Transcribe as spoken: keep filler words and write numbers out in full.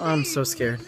I'm so scared.